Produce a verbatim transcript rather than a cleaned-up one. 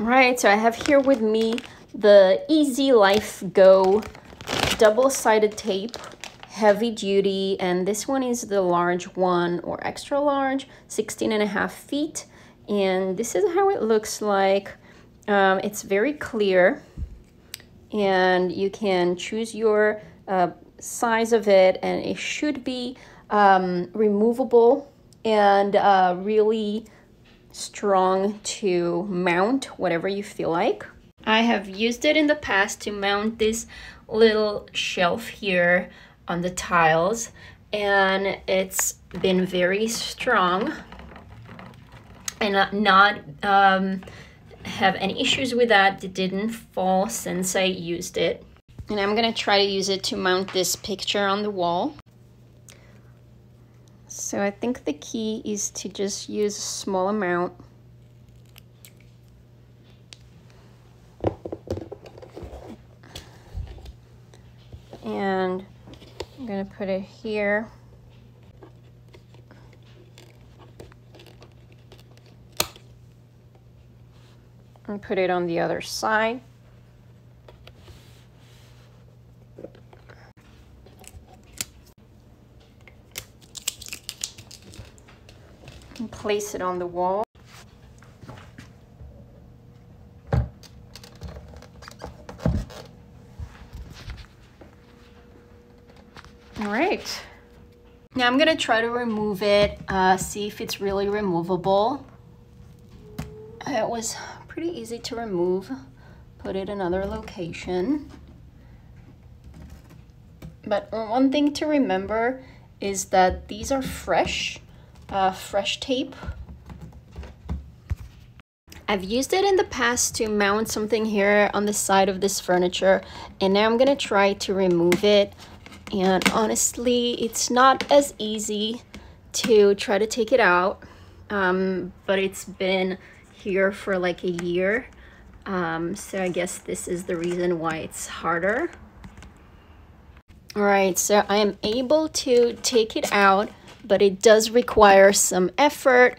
All right, so I have here with me the EZlifego double-sided tape, heavy duty, and this one is the large one or extra large, sixteen and a half feet. And this is how it looks like. Um, it's very clear, and you can choose your uh, size of it, and it should be um, removable and uh, really strong to mount whatever you feel like. I have used it in the past to mount this little shelf here on the tiles, and it's been very strong and not um, have any issues with that. It didn't fall since I used it. And I'm gonna try to use it to mount this picture on the wall. So I think the key is to just use a small amount. And I'm gonna put it here. And put it on the other side. And place it on the wall. All right, now I'm gonna try to remove it, uh, see if it's really removable. It was pretty easy to remove. Put it in another location. But one thing to remember is that these are fresh. Uh, fresh tape. I've used it in the past to mount something here on the side of this furniture, and now I'm gonna try to remove it. And honestly, it's not as easy to try to take it out, um, but it's been here for like a year, um, so I guess this is the reason why it's harder. All right, so I am able to take it out, but it does require some effort,